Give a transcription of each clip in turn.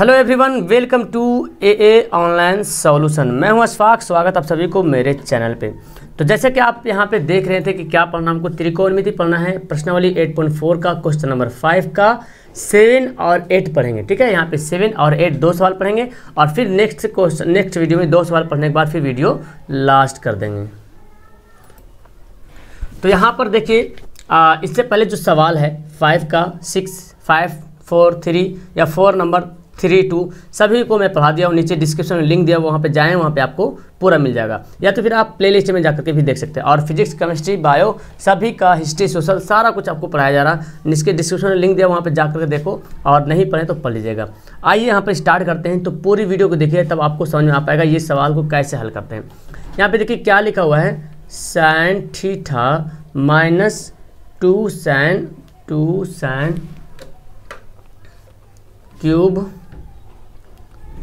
Hello everyone, welcome to AA online solution. मैं हूं अशफाक, स्वागत आप सभी को मेरे चैनल पे। तो जैसे कि आप यहां पे देख रहे थे कि क्या पढ़ना, हमको त्रिकोणमिति पढ़ना है। प्रश्नावली 8.4 का क्वेश्चन नंबर 5 का 7 और 8 पढ़ेंगे। ठीक है, यहां पे 7 और 8 दो सवाल पढ़ेंगे और फिर नेक्स्ट वीडियो में दो सवाल पढ़ने के बाद फिर वीडियो लास्ट कर देंगे। तो यहाँ पर देखिए, इससे पहले जो सवाल है 5 का 6, 5, 4, 3 या 4 नंबर 3, 2 सभी को मैं पढ़ा दिया हूँ। नीचे डिस्क्रिप्शन में लिंक दिया, वहाँ पे जाएँ, वहाँ पे आपको पूरा मिल जाएगा, या तो फिर आप प्लेलिस्ट में जाकर के भी देख सकते हैं। और फिजिक्स, केमिस्ट्री, बायो सभी का, हिस्ट्री, सोशल सारा कुछ आपको पढ़ाया जा रहा है। इसके डिस्क्रिप्शन में लिंक दिया, वहाँ पे जाकर के देखो, और नहीं पढ़े तो पढ़ लीजिएगा। आइए यहाँ पर स्टार्ट करते हैं। तो पूरी वीडियो को देखिए, तब आपको समझ में आ पाएगा ये सवाल को कैसे हल करते हैं। यहाँ पर देखिए क्या लिखा हुआ है, sine theta minus 2 sine cube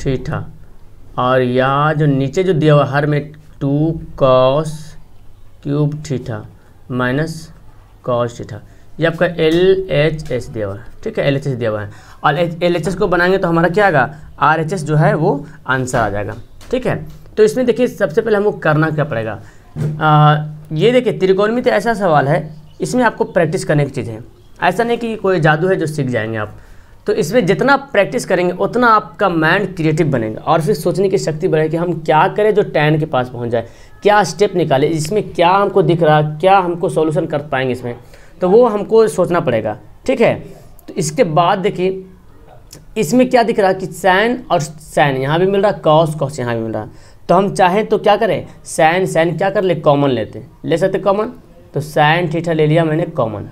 theta, और यहाँ जो नीचे जो दिया हुआ हर में 2 cos cube theta minus cos theta. ये आपका LHS दिया हुआ है। ठीक है, LHS दिया हुआ है, और LHS को बनाएंगे तो हमारा क्या आएगा, RHS जो है वो आंसर आ जाएगा। ठीक है, तो इसमें देखिए सबसे पहले हमको करना क्या पड़ेगा, ये देखिए त्रिकोणमिति ऐसा सवाल है, इसमें आपको प्रैक्टिस करने की चीज़ है। ऐसा नहीं कि कोई जादू है जो सीख जाएंगे आप। तो इसमें जितना प्रैक्टिस करेंगे उतना आपका माइंड क्रिएटिव बनेगा, और फिर सोचने की शक्ति बढ़ेगी कि हम क्या करें जो टैन के पास पहुंच जाए, क्या स्टेप निकाले, इसमें क्या हमको दिख रहा, क्या हमको सॉल्यूशन कर पाएंगे इसमें, तो वो हमको सोचना पड़ेगा। ठीक है, तो इसके बाद देखिए इसमें क्या दिख रहा है कि साइन और साइन यहाँ भी मिल रहा है, कॉस कॉस यहाँ भी मिल रहा है। तो हम चाहें तो क्या करें, साइन साइन क्या कर ले, कॉमन लेते, ले सकते कॉमन। तो साइन थीटा ले लिया मैंने कॉमन।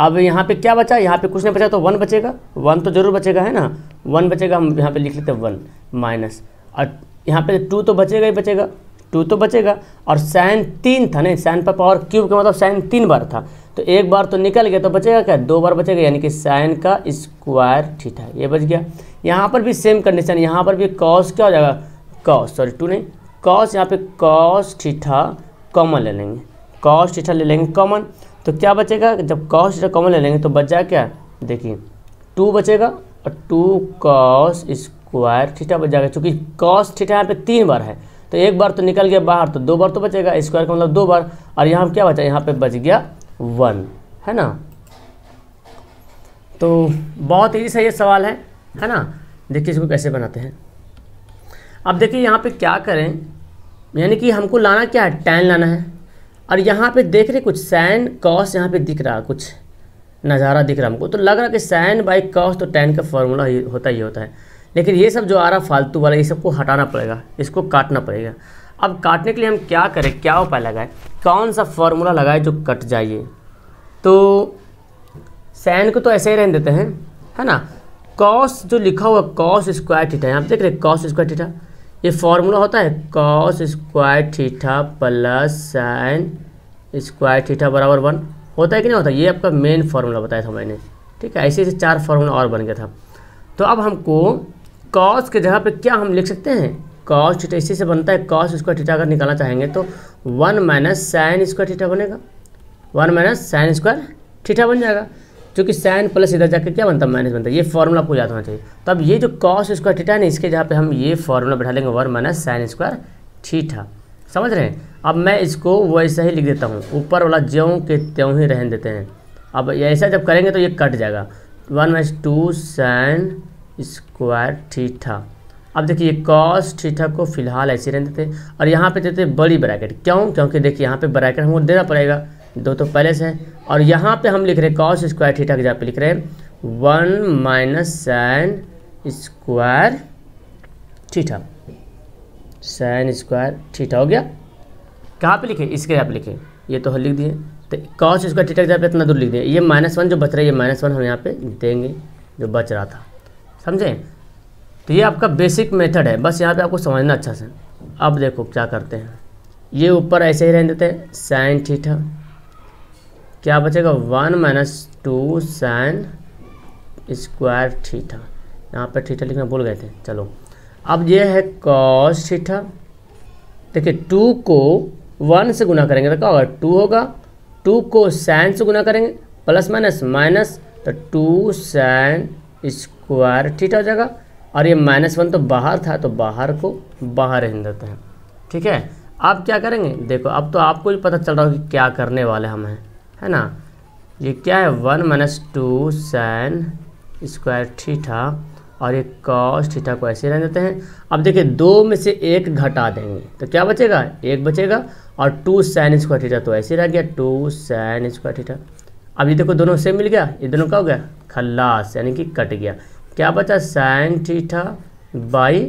अब यहाँ पे क्या बचा, यहाँ पे कुछ नहीं बचा, तो 1 बचेगा, 1 तो जरूर बचेगा, है ना, 1 बचेगा। हम यहाँ पे लिख लेते हैं 1 माइनस, और यहाँ पे 2 तो बचेगा ही बचेगा, 2 तो बचेगा। और साइन 3 था, नहीं साइन पर पावर क्यूब का मतलब साइन 3 बार था, तो एक बार तो निकल गया, तो बचेगा क्या, 2 बार बचेगा, यानी कि साइन का स्क्वायर थीटा, ये बच गया। यहाँ पर भी सेम कंडीशन, यहाँ पर भी कॉस क्या हो जाएगा, कॉस सॉरी 2 नहीं कॉस, यहाँ पर कॉस थीठा कॉमन ले लेंगे, कॉस थीठा ले लेंगे कॉमन। तो क्या बचेगा, जब कॉस थीटा कॉमन ले लेंगे तो बच जाएगा क्या, देखिए 2 बचेगा, और 2 कॉस स्क्वायर थीटा बच जाएगा। चूँकि कॉस थीटा यहाँ पे 3 बार है, तो एक बार तो निकल गया बाहर, तो 2 बार तो बचेगा, स्क्वायर का मतलब 2 बार। और यहाँ क्या बचा, यहाँ पे बच गया 1, है ना। तो बहुत ईजी सा ये सवाल है ना। देखिए इसको कैसे बनाते हैं। अब देखिए यहाँ पर क्या करें, यानी कि हमको लाना क्या है, टैन लाना है। और यहाँ पे देख रहे कुछ साइन कॉस यहाँ पे दिख रहा, कुछ नज़ारा दिख रहा हमको, तो लग रहा कि साइन बाई कॉस तो टैन का फॉर्मूला होता है। लेकिन ये सब जो आ रहा फालतू वाला, ये सबको हटाना पड़ेगा, इसको काटना पड़ेगा। अब काटने के लिए हम क्या करें, क्या उपाय लगाएं, कौन सा फार्मूला लगाए जो कट जाइए। तो साइन को तो ऐसे ही रहने देते हैं, है ना। कॉस जो लिखा हुआ कॉस स्क्वायर थीटा, यहाँ पे देख रहे कॉस स्क्वायर थीटा, ये फॉर्मूला होता है cos square theta plus sine square theta बराबर 1, होता है कि नहीं होता। ये आपका मेन फार्मूला बताया था मैंने। ठीक है, ऐसे ऐसे 4 फार्मूला और बन गया था। तो अब हमको कॉस के जगह पे क्या हम लिख सकते हैं, कॉस थीठा, इसी से बनता है कॉस स्क्वायर थीठा। अगर निकालना चाहेंगे तो 1 माइनस साइन स्क्वायर थीठा बनेगा, 1 माइनस साइन स्क्वायर थीठा बन जाएगा, क्योंकि साइन प्लस इधर जाकर क्या बनता है, माइनस बनता है। ये फॉर्मूला आपको याद होना चाहिए। तब ये जो कॉस स्क्वायर थीटा है ना, इसके जहाँ पे हम ये फॉर्मूला बैठा लेंगे, 1 माइनस साइन स्क्वायर थीटा, समझ रहे हैं। अब मैं इसको वैसा ही लिख देता हूँ, ऊपर वाला ज्यों के त्यों ही रहने देते हैं। अब ऐसा जब करेंगे तो ये कट जाएगा, 1 माइनस 2 साइन स्क्वायर थीठा। अब देखिए कॉस थीठा को फिलहाल ऐसे रहने देते, और यहाँ पर देते बड़ी ब्रैकेट, क्यों, क्योंकि देखिए यहाँ पर ब्रैकेट हमको देना पड़ेगा, 2 तो पहले से है। और यहाँ पे हम लिख रहे हैं कॉस स्क्वायर थीटा के जहाँ पे लिख रहे हैं 1 minus sine square theta, sine square theta हो गया। कहाँ पे लिखे, इसके यहाँ पे लिखे, ये तो लिख दिए। तो कॉस स्क्वायर थीटा के जहाँ पे इतना दूर लिख दिए। ये -1 जो बच रहा है, ये -1 हम यहाँ पे देंगे जो बच रहा था, समझे। तो ये आपका बेसिक मेथड है, बस यहाँ पर आपको समझना अच्छा से। अब देखो क्या करते हैं, ये ऊपर ऐसे ही रहने देते हैं, साइन थीठा क्या बचेगा, 1 माइनस 2 साइन स्क्वायर थीठा, यहाँ पर थीठा लिखना भूल गए थे, चलो। अब ये है कॉस थीठा, देखिए 2 को 1 से गुना करेंगे तो क्या होगा, 2 होगा। 2 को साइन से गुना करेंगे, प्लस माइनस माइनस, तो 2 साइन स्क्वायर थीटा हो जाएगा और ये -1 तो बाहर था तो बाहर को बाहर रहने देते हैं। ठीक है, आप क्या करेंगे देखो, अब तो आपको भी पता चल रहा हो कि क्या करने वाले हम हैं, है ना। ये क्या है 1 - 2 साइन स्क्वायर थीटा और एक कॉस थीटा को ऐसे रहने देते हैं। अब देखिए 2 में से 1 घटा देंगे तो क्या बचेगा, 1 बचेगा और 2 साइन स्क्वायर थीटा तो ऐसे रह गया 2 साइन स्क्वायर थीटा। अब ये देखो दोनों से मिल गया, ये दोनों का हो गया खल्लास यानी कि कट गया। क्या बचा sine theta by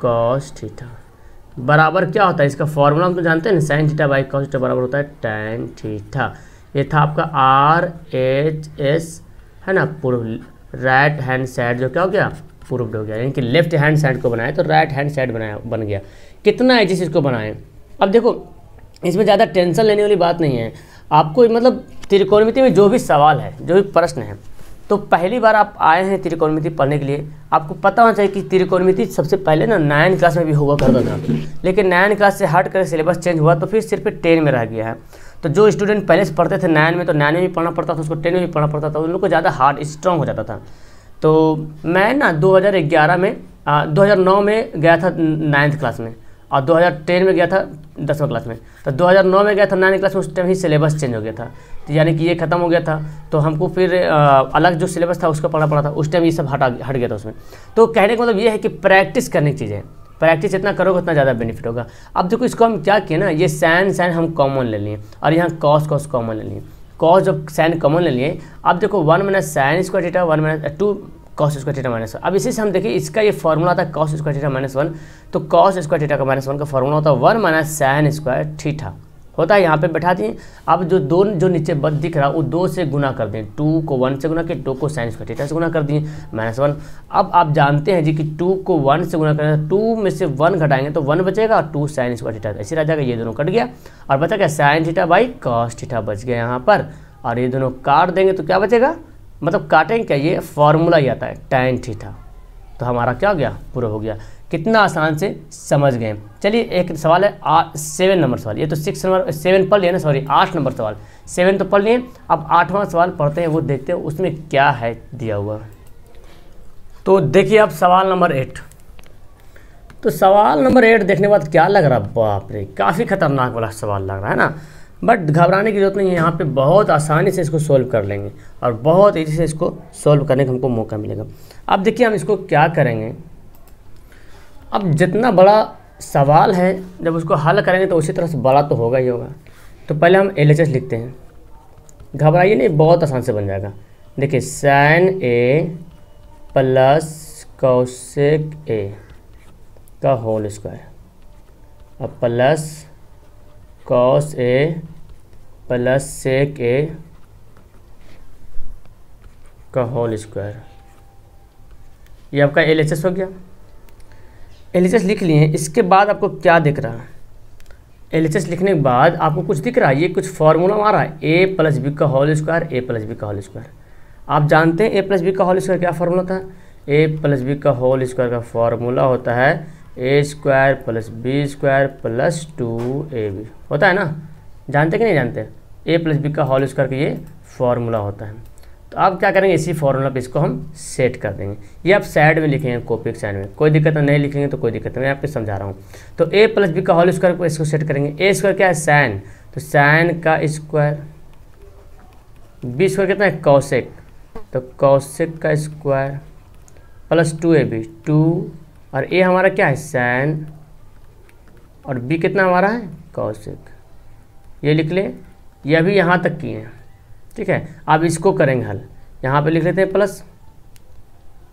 cos theta बराबर क्या होता है, इसका फॉर्मूला हम तो जानते हैं ना, sine theta by cos theta बराबर होता है टैन थीटा। ये था आपका RHS है ना, राइट हैंड साइड जो क्या हो गया प्रूव्ड हो गया, यानी कि लेफ्ट हैंड साइड को बनाया तो राइट हैंड साइड बनाया बन गया। कितना है जिस चीज़ को बनाएं, अब देखो इसमें ज़्यादा टेंशन लेने वाली बात नहीं है आपको, मतलब त्रिकोणमिति में जो भी सवाल है जो भी प्रश्न है, तो पहली बार आप आए हैं त्रिकोणमिति पढ़ने के लिए, आपको पता होना चाहिए कि त्रिकोणमिति सबसे पहले ना 9 क्लास में भी हुआ करता था, लेकिन 9 क्लास से हट कर सिलेबस चेंज हुआ तो फिर सिर्फ 10 में रह गया है। तो जो स्टूडेंट पहले से पढ़ते थे 9 में, तो 9 में भी पढ़ना पड़ता था उसको, 10 में भी पढ़ना पड़ता था, उन लोग को ज़्यादा हार्ड स्ट्रॉन्ग हो जाता था। तो मैं ना 2011 में 2009 में गया था 9th क्लास में और 2010 में गया था 10वीं क्लास में। तो 2009 में गया था 9वीं क्लास में, उस टाइम ही सिलेबस चेंज हो गया था, तो यानी कि ये ख़त्म हो गया था, तो हमको फिर अलग जो सिलेबस था उसका पढ़ना पड़ा था। उस टाइम ये सब हट गया था उसमें। तो कहने का मतलब ये है कि प्रैक्टिस करने की चीज़ें, प्रैक्टिस इतना करोगे उतना ज़्यादा बेनिफिट होगा। अब देखो इसको हम क्या किए ना, ये साइन साइन हम कॉमन ले लिए और यहाँ कॉस कॉस कॉमन ले लिए, कॉस जब साइन कॉमन ले लिए। अब देखो 1 - sine square theta 1 - 2 cos square theta -1। अब इसी से हम देखिए इसका ये फॉर्मूला था कॉस स्क्वायर थीटा -1, तो कॉस स्क्वायर थीटा का -1 का फॉर्मूला होता है 1 - साइन स्क्वायर थीटा होता है, यहाँ पे बैठा दिए। अब जो दो जो नीचे बद दिख रहा है वो 2 से गुना कर दें, 2 को 1 से गुना किए, 2 को साइन स्क्वायर थीटा से गुना कर दिए -1। अब आप जानते हैं जी कि 2 को 1 से गुना करें, 2 में से 1 घटाएंगे तो 1 बचेगा और 2 साइन स्क्वायर थीटा ऐसे रह जाएगा। ये दोनों कट गया और बचा क्या sine theta by cos theta बच गया यहाँ पर, और ये दोनों काट देंगे तो क्या बचेगा, मतलब काटेंगे क्या, ये फॉर्मूला ही आता है टैन थीटा। तो हमारा क्या हो गया, पूरा हो गया। कितना आसान से समझ गए। चलिए एक सवाल है 7 नंबर सवाल, ये तो 7 पढ़ लिया ना, सॉरी 8 नंबर सवाल, 7 तो पढ़ लिए। अब 8वां सवाल पढ़ते हैं, वो देखते हैं उसमें क्या है दिया हुआ। तो देखिए अब सवाल नंबर 8, तो सवाल नंबर 8 देखने के बाद क्या लग रहा, बाप रे काफ़ी खतरनाक वाला सवाल लग रहा है ना, बट घबराने की ज़रूरत नहीं है, यहाँ पे बहुत आसानी से इसको सोल्व कर लेंगे और बहुत ईजी से इसको सोल्व करने का हमको मौका मिलेगा। अब देखिए हम इसको क्या करेंगे, अब जितना बड़ा सवाल है जब उसको हल करेंगे तो उसी तरह से बड़ा तो होगा ही होगा। तो पहले हम LHS लिखते हैं, घबराइए नहीं बहुत आसान से बन जाएगा। देखिए sine A plus cosec A का होल स्क्वायर और plus cos A plus sec A का होल स्क्वायर, ये आपका LHS हो गया। LHS लिख लिए, इसके बाद आपको क्या दिख रहा है, LHS लिखने के बाद आपको कुछ दिख रहा है, ये कुछ फार्मूला आ रहा है a + b का होल स्क्वायर आप जानते हैं a + b का होल स्क्वायर क्या फार्मूला था, a + b का होल स्क्वायर का फार्मूला होता है a² + b² + 2ab होता है ना, जानते कि नहीं जानते, a + b का होल स्क्वायर का ये फार्मूला होता है। तो आप क्या करेंगे इसी फार्मूला पे इसको हम सेट कर देंगे, ये आप साइड में लिखेंगे कॉपी के साइड में, कोई दिक्कत नहीं, लिखेंगे तो कोई दिक्कत नहीं, मैं आपको समझा रहा हूँ। तो a + b का होल स्क्वायर को इसको सेट करेंगे, a² क्या है साइन, तो साइन का स्क्वायर, b² कितना है कॉसेक, तो कॉसेक का स्क्वायर प्लस 2ab, 2 और ए हमारा क्या है साइन और बी कितना हमारा है कॉसेक, ये लिख लें, ये अभी यहाँ तक किए हैं ठीक है। अब इसको करेंगे हल, यहाँ पे लिख लेते हैं प्लस,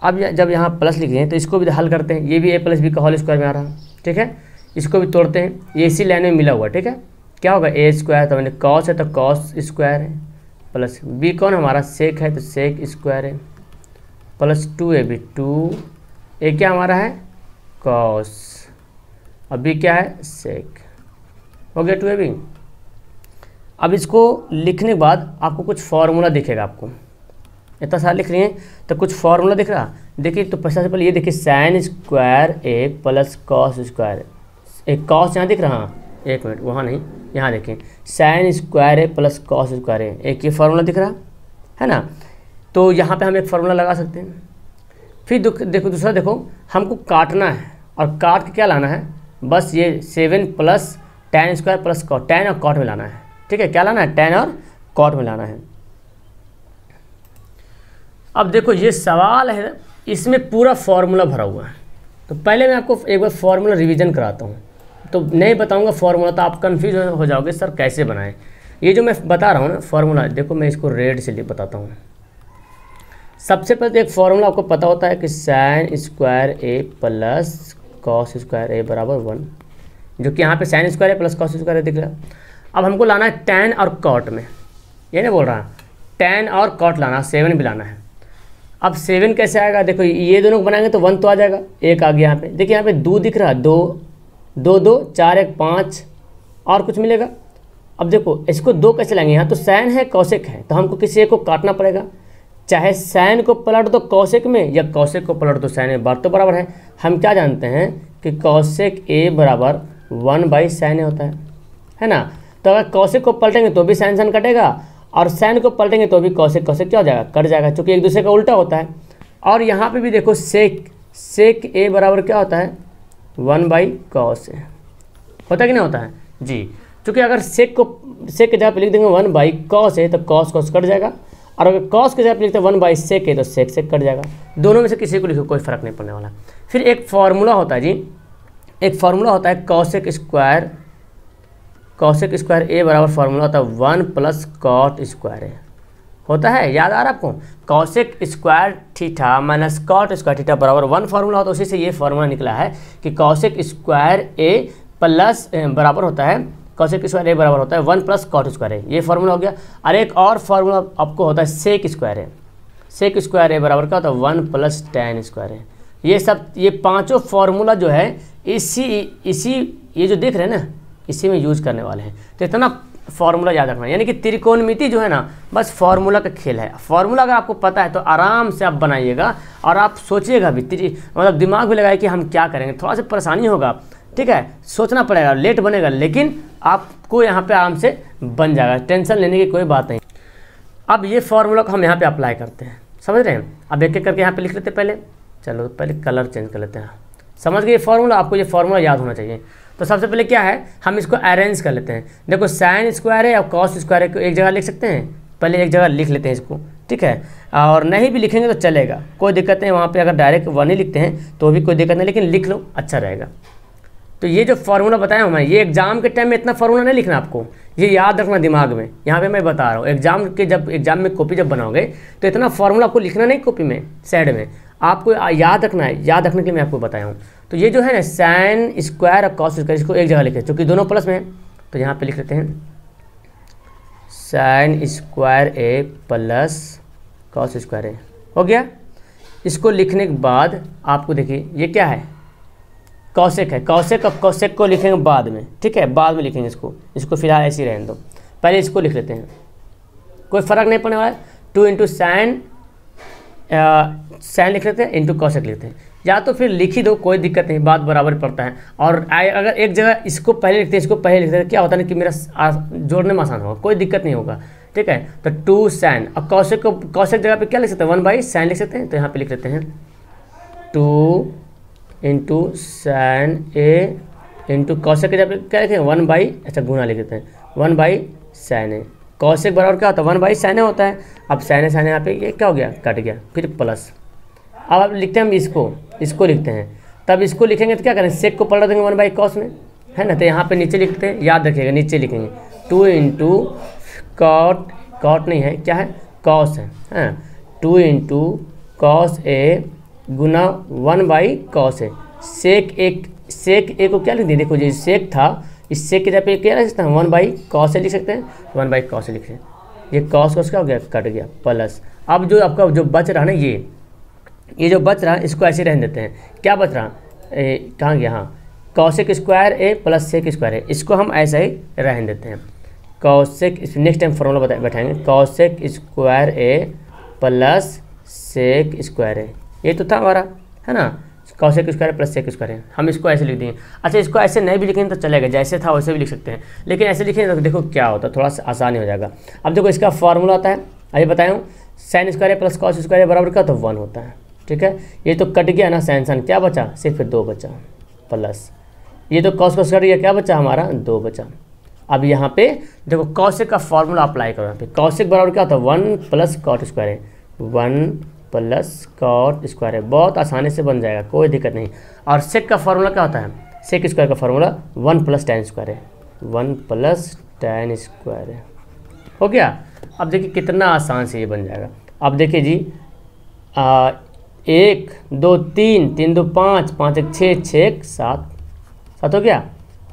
अब जब यहाँ प्लस लिखे हैं तो इसको भी हल करते हैं, ये भी a + b का होल स्क्वायर में आ रहा है ठीक है। इसको भी तोड़ते हैं, ये इसी लाइन में मिला हुआ ठीक है, क्या होगा a² तो मैंने कॉस है तो कॉस स्क्वायर है प्लस b कौन हमारा सेक है तो सेक स्क्वायर है प्लस 2ab, 2a क्या हमारा है कॉस और b क्या है सेक हो गया 2ab। अब इसको लिखने के बाद आपको कुछ फार्मूला दिखेगा, आपको इतना सारा लिख रही हैं तो कुछ फार्मूला दिख रहा देखिए। तो सबसे पहले ये देखिए sine square A plus cos square, एक कॉस यहाँ दिख रहा हाँ एक मिनट वहाँ नहीं यहाँ देखिए sine square A plus cos square A, एक ये फार्मूला दिख रहा है ना। तो यहाँ पे हम एक फार्मूला लगा सकते हैं, फिर देखो दूसरा, देखो हमको काटना है और काट के क्या लाना है, बस ये 7 + tan² प्लस कॉट, tan और कॉट में लाना है। ठीक है, क्या लाना है, tan और कॉट में लाना है। अब देखो ये सवाल है, इसमें पूरा फार्मूला भरा हुआ है, तो पहले मैं आपको एक बार फार्मूला रिवीजन कराता हूँ, तो नहीं बताऊँगा फार्मूला तो आप कन्फ्यूज हो जाओगे सर कैसे बनाएं। ये जो मैं बता रहा हूँ ना फार्मूला, देखो मैं इसको रेड से लिए बताता हूँ। सबसे पहले एक फार्मूला आपको पता होता है कि sin² a + cos² a बराबर 1, जो कि यहाँ पे sin² a plus cos² a दिख रहा है। अब हमको लाना है tan और cot में, ये नहीं बोल रहा है, tan और cot लाना है, 7 भी लाना है। अब 7 कैसे आएगा, देखो ये दोनों को बनाएंगे तो 1 तो आ जाएगा, 1 आ गया यहाँ पे, देखिए यहाँ पे 2 दिख रहा है, 2 2 2 4 1 5 और कुछ मिलेगा। अब देखो इसको 2 कैसे लाएंगे, यहाँ तो sin है cosec है, तो हमको किसी एक को काटना पड़ेगा, चाहे sin को पलट दो cosec में या cosec को पलट दो sin में, बात तो बराबर है। हम क्या जानते हैं कि cosec a बराबर 1/sin होता है ना, तो अगर cosec को पलटेंगे तो भी sin sin कटेगा और sin को पलटेंगे तो भी cosec cosec क्या हो जाएगा, कट जाएगा, क्योंकि एक दूसरे का उल्टा होता है। और यहाँ पे भी देखो sec a बराबर क्या होता है, 1/cos a होता है कि नहीं होता है जी, क्योंकि अगर sec के जगह पे लिख देंगे 1/cos a तो cos cos कट जाएगा, और अगर cos के जगह पे लिखते हैं 1/sec a तो sec sec कट जाएगा, दोनों में से किसी को लिखो कोई फ़र्क नहीं पड़ने वाला। फिर एक फार्मूला होता है जी, एक फार्मूला होता है cosec स्क्वायर a बराबर फार्मूला होता है 1 + cot स्क्वायर a होता है, याद आ रहा आपको, cosec square theta minus cot square theta बराबर 1 फार्मूला होता है, उसी से ये फार्मूला निकला है कि cosec स्क्वायर a प्लस बराबर होता है cosec स्क्वायर a बराबर होता है 1 + cot स्क्वायर a, ये फार्मूला हो गया। और एक और फार्मूला आपको होता है sec स्क्वायर a बराबर का होता है 1 + tan स्क्वायर a। ये सब ये 5 फार्मूला जो है इसी ये जो देख रहे हैं ना इसी में यूज करने वाले हैं, तो इतना फार्मूला याद रखना, यानी कि त्रिकोणमिति जो है ना बस फार्मूला का खेल है। फार्मूला अगर आपको पता है तो आराम से आप बनाइएगा और आप सोचिएगा भी, मतलब दिमाग भी लगाए कि हम क्या करेंगे, थोड़ा सा परेशानी होगा, ठीक है, सोचना पड़ेगा, लेट बनेगा, लेकिन आपको यहाँ पे आराम से बन जाएगा, टेंशन लेने की कोई बात नहीं। अब ये फार्मूला को हम यहाँ पे अप्लाई करते हैं, समझ रहे हैं, अब एक एक करके यहाँ पे लिख लेते हैं। पहले चलो पहले कलर चेंज कर लेते हैं, समझ गए, ये फार्मूला आपको, ये फार्मूला याद होना चाहिए। तो सबसे पहले क्या है, हम इसको अरेंज कर लेते हैं, देखो sin² है और cos² है को एक जगह लिख सकते हैं, पहले एक जगह लिख लेते हैं इसको, ठीक है, और नहीं भी लिखेंगे तो चलेगा, कोई दिक्कत नहीं, वहाँ पे अगर डायरेक्ट 1 ही लिखते हैं तो भी कोई दिक्कत नहीं, लेकिन लिख लो अच्छा रहेगा। तो ये जो फार्मूला बताया हूँ मैं, ये एग्जाम के टाइम में इतना फार्मूला नहीं लिखना आपको, ये याद रखना दिमाग में, यहाँ पे मैं बता रहा हूँ, एग्जाम में कॉपी जब बनाओगे तो इतना फार्मूला आपको लिखना नहीं कॉपी में, साइड में आपको याद रखना है, याद रखने के लिए मैं आपको बताया हूँ। तो ये जो है ना sin² और cos² इसको एक जगह लिखे, चूँकि दोनों प्लस में है तो यहाँ पर लिख लेते हैं sin² a plus cos² a हो गया। इसको लिखने के बाद आपको देखिए ये क्या है, कौशिक है, कौशिक और कौशिक को लिखेंगे बाद में, ठीक है, बाद में लिखेंगे इसको फिलहाल ऐसे ही रहने दो, पहले इसको लिख लेते हैं, कोई फ़र्क नहीं पड़ने वाला है। 2 × sin लिख लेते हैं, इंटू कौशिक लिखते हैं, या तो फिर लिख ही दो, कोई दिक्कत नहीं, बात बराबर पड़ता है। और अगर एक जगह इसको पहले लिखते हैं, इसको पहले लिखते हैं, क्या होता है ना कि मेरा जोड़ने में आसान होगा, कोई दिक्कत नहीं होगा, ठीक है। तो 2 sin और कौशिक को कौशिक जगह पर क्या लिख सकते हैं, 1/sin लिख सकते हैं, तो यहाँ पर लिख लेते हैं 2 × sin a इंटू कौशिक के जब क्या लिखेंगे 1 गुना लिख देते हैं 1/sin a, कौशिक बराबर क्या होता है 1/sin a होता है। अब sin a यहाँ पे ये क्या हो गया, कट गया, फिर प्लस। अब आप लिखते हैं हम इसको लिखते हैं, तब इसको लिखेंगे तो क्या करें, sec को पलट देंगे 1/cos में, है ना, तो यहाँ पे नीचे लिखते हैं, याद रखिएगा नीचे लिखेंगे 2 × cot नहीं है, क्या है cos है 2 × cos a गुना 1/cos है। sec a को क्या लिख दिए, देखो जो sec था इस sec के जगह पे क्या लिख सकते हैं 1/cos लिख सकते हैं, 1/cos लिख सकते हैं, ये cos cos क्या हो गया, कट गया, प्लस। अब जो आपका जो बच रहा है ना ये जो बच रहा है इसको ऐसे रहने देते हैं, क्या बच रहा कहाँ गया, हाँ cosec² a plus sec² a, इसको हम ऐसा ही रहने देते हैं। cosec नेक्स्ट टाइम फॉर्मूला बता बैठाएंगे cosec² a plus sec² a, ये तो था हमारा, है ना, cosec² प्लस sec², हम इसको ऐसे लिख देंगे। अच्छा इसको ऐसे नहीं भी लिखेंगे तो चलेगा, जैसे था वैसे भी लिख सकते हैं, लेकिन ऐसे लिखेंगे तो देखो क्या होता है, थोड़ा सा आसानी हो जाएगा। अब देखो इसका फार्मूला आता है, अभी बताया हूँ sin² a plus cos² a बराबर का तो 1 होता है, ठीक है, ये तो कट गया ना साइन, क्या बचा सिर्फ 2 बचा, प्लस ये तो कॉस कॉस कट गया, क्या बचा हमारा 2 बचा। अब यहाँ पे देखो कॉसेक का फॉर्मूला अप्लाई करो, यहाँ पे कॉसेक बराबर क्या होता है 1 प्लस कॉट स्क्वायर है, 1 प्लस कॉट स्क्वायर है, बहुत आसानी से बन जाएगा, कोई दिक्कत नहीं। और सेक का फार्मूला क्या होता है, सेक स्क्वायर का फार्मूला 1 प्लस टेन स्क्वायर है, 1 प्लस टेन स्क्वायर है, हो गया। अब देखिए कितना आसान से ये बन जाएगा। अब देखिए जी 1 2 3, 3 2 5, 5 1 6 6 7, 7 हो गया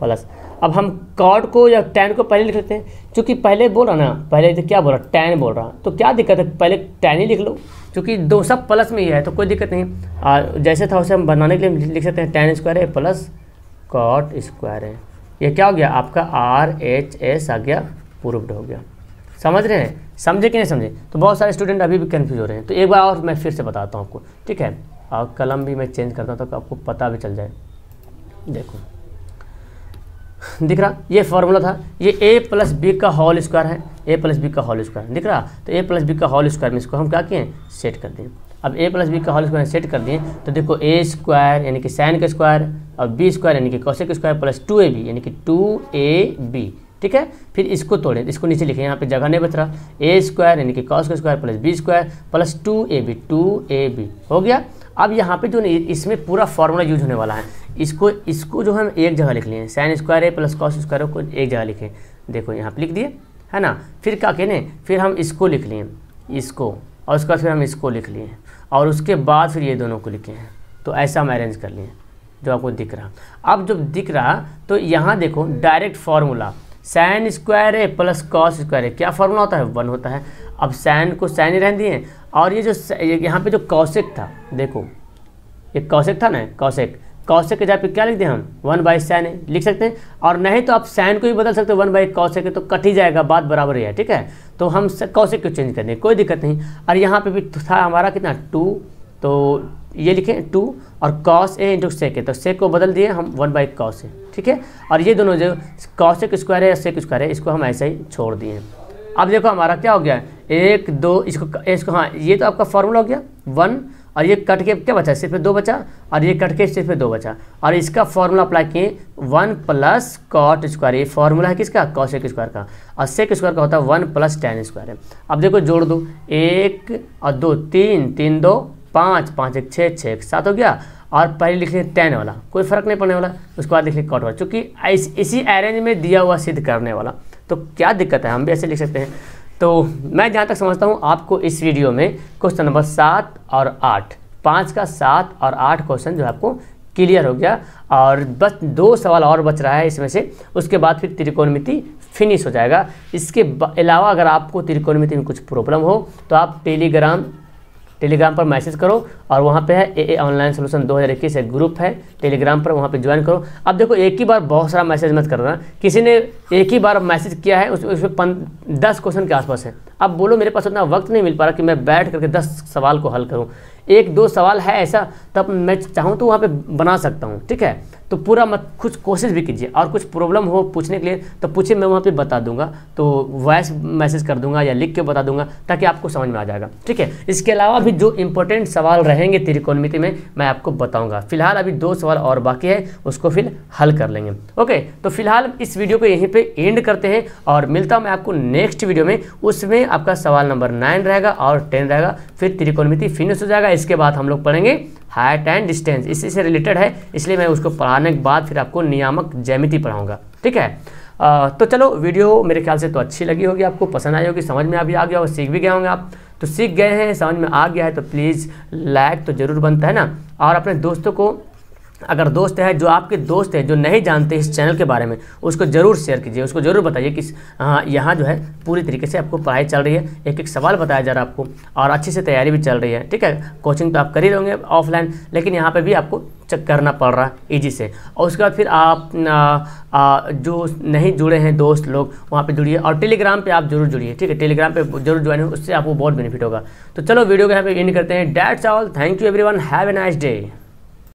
प्लस। अब हम कॉट को या टेन को पहले लिख लेते हैं, क्योंकि पहले बोला ना, पहले क्या बोला टेन बोल रहा, तो क्या दिक्कत है पहले टेन ही लिख लो, क्योंकि दो सब प्लस में ही है तो कोई दिक्कत नहीं। जैसे था उसे हम बनाने के लिए लिख सकते हैं, टेन स्क्वायर है प्लस कॉट स्क्वायर है, ये क्या हो गया आपका आर एच एस आ गया, प्रूव्ड हो गया। समझ रहे हैं, समझे कि नहीं समझे? तो बहुत सारे स्टूडेंट अभी भी कन्फ्यूज हो रहे हैं, तो एक बार और मैं फिर से बताता हूँ आपको, ठीक है। और कलम भी मैं चेंज करता हूँ तो आपको पता भी चल जाए। देखो दिख रहा, ये फार्मूला था, ये ए प्लस बी का होल स्क्वायर है, ए प्लस बी का होल स्क्वायर दिख रहा, तो ए प्लस बी का होल स्क्वायर में इसको हम क्या किए सेट कर दिए। अब ए प्लस बी का होल स्क्वायर सेट कर दिए तो देखो ए स्क्वायर यानी कि साइन का स्क्वायर और बी स्क्वायर यानी कि कॉसेक स्क्वायर प्लस 2ab यानी कि 2ab, ठीक है। फिर इसको तोड़े, इसको नीचे लिखे, यहाँ पे जगह नहीं बच रहा, ए स्क्वायर यानी कि कॉस का square plus B square plus 2ab हो गया। अब यहाँ पे जो इसमें पूरा फार्मूला यूज होने वाला है, इसको जो हम एक जगह लिख लिए हैं, sine square A plus cos square को एक जगह लिखे, देखो यहाँ पे लिख दिए है ना। फिर क्या कहने, फिर हम इसको लिख लिए, इसको, और उसके बाद फिर हम इसको लिख लिए और उसके बाद फिर ये दोनों को लिखे हैं, तो ऐसा हम अरेंज कर लिए जो आपको दिख रहा। अब जब दिख रहा तो यहाँ देखो डायरेक्ट फार्मूला साइन स्क्वायर है प्लस कॉस स्क्वायर है, क्या फार्मूला होता है 1 होता है। अब साइन को साइन ही रहने दिए, और ये जो यहाँ पे जो कॉसेक था, देखो ये कॉसेक था ना, कॉसेक के जहाँ पे क्या लिख दें हम 1 बाई साइन लिख सकते हैं, और नहीं तो आप साइन को भी बदल सकते हो 1 बाई कॉसेक, तो कट ही जाएगा, बात बराबर ही है, ठीक है। तो हम कॉसेक को चेंज कर दें, कोई दिक्कत नहीं। और यहाँ पे भी था हमारा कितना 2, तो ये लिखें 2 और कॉस ए इंटू सेक है, तो सेक को बदल दिए हम 1 बाई कॉस ए, ठीक है। और ये दोनों जो कॉसेक स्क्वायर है या सेक स्क्वायर है इसको हम ऐसे ही छोड़ दिए। अब देखो हमारा क्या हो गया 1 2, इसको हाँ, ये तो आपका फार्मूला हो गया 1, और ये कट के क्या बचा सिर्फ 2 बचा, और ये कट के सिर्फ 2 बचा। और इसका फार्मूला अप्लाई किए 1 प्लस कॉट स्क्वायर, ये फार्मूला है किसका कॉसेक स्क्वायर का, और सेक स्क्वायर का होता है 1 प्लस टेन स्क्वायर है। अब देखो जोड़ दो 1 और 2 3, 3 2 5, 5 1 6 6 7 हो गया। और पहले लिख लें टेन वाला, कोई फर्क नहीं पड़ने वाला, उसके बाद लिख लें कॉट वाला, चूँकि इसी अरेंज में दिया हुआ सिद्ध करने वाला, तो क्या दिक्कत है, हम भी ऐसे लिख सकते हैं। तो मैं जहाँ तक समझता हूँ आपको इस वीडियो में क्वेश्चन नंबर 7 और 8, 5 का 7 और 8 क्वेश्चन जो आपको क्लियर हो गया, और बस 2 सवाल और बच रहा है इसमें से, उसके बाद फिर त्रिकोणमिति फिनिश हो जाएगा। इसके अलावा अगर आपको त्रिकोणमिति में कुछ प्रॉब्लम हो तो आप टेलीग्राम पर मैसेज करो, और वहाँ पे है AA ऑनलाइन सोल्यूशन 2021 एक ग्रुप है टेलीग्राम पर, वहाँ पे ज्वाइन करो। अब देखो एक ही बार बहुत सारा मैसेज मत करना, किसी ने एक ही बार मैसेज किया है उसमें 10 क्वेश्चन के आसपास है। अब बोलो मेरे पास उतना वक्त नहीं मिल पा रहा कि मैं बैठ करके 10 सवाल को हल करूँ, 1-2 सवाल है ऐसा तब मैं चाहूँ तो वहाँ पे बना सकता हूँ, ठीक है। तो पूरा मत, कुछ कोशिश भी कीजिए, और कुछ प्रॉब्लम हो पूछने के लिए तो पूछिए, मैं वहाँ पे बता दूंगा, तो वॉइस मैसेज कर दूंगा या लिख के बता दूंगा, ताकि आपको समझ में आ जाएगा, ठीक है। इसके अलावा भी जो इंपॉर्टेंट सवाल रहेंगे त्रिकोणमिति में मैं आपको बताऊँगा। फिलहाल अभी 2 सवाल और बाकी है, उसको फिर हल कर लेंगे, ओके। तो फिलहाल इस वीडियो को यहीं पर एंड करते हैं, और मिलता हूँ मैं आपको नेक्स्ट वीडियो में, उसमें आपका सवाल नंबर 9 रहेगा और 10 रहेगा, फिर त्रिकोणमिति फिनिश हो जाएगा। इसके बाद हम लोग पढ़ेंगे हाइट एंड डिस्टेंस, इसी से रिलेटेड है, इसलिए मैं उसको पढ़ाने के बाद फिर आपको नियामक ज्यामिति पढ़ाऊंगा, ठीक है। तो चलो वीडियो मेरे ख्याल से तो अच्छी लगी होगी आपको, पसंद आई होगी, समझ में अभी आ गया होगा, सीख भी गए होंगे आप, तो सीख गए हैं, समझ में आ गया है तो प्लीज़ लाइक तो ज़रूर बनता है ना। और अपने दोस्तों को, अगर दोस्त है, जो आपके दोस्त हैं जो नहीं जानते इस चैनल के बारे में, उसको ज़रूर शेयर कीजिए, उसको ज़रूर बताइए कि यहाँ जो है पूरी तरीके से आपको पढ़ाई चल रही है, एक-एक सवाल बताया जा रहा है आपको, और अच्छी से तैयारी भी चल रही है, ठीक है। कोचिंग तो आप कर ही रहोगे ऑफलाइन, लेकिन यहाँ पे भी आपको चेक करना पड़ रहा है ईजी से। और उसके बाद फिर आप जो नहीं जुड़े हैं दोस्त लोग, वहाँ पे जुड़िए, और टेलीग्राम पे आप जरूर जुड़िए, ठीक है। टेलीग्राम पे जरूर ज्वाइन हो, उससे आपको बहुत बेनिफिट होगा। तो चलो वीडियो को यहाँ पे एंड करते हैं। That's all, thank you everyone, have a nice day.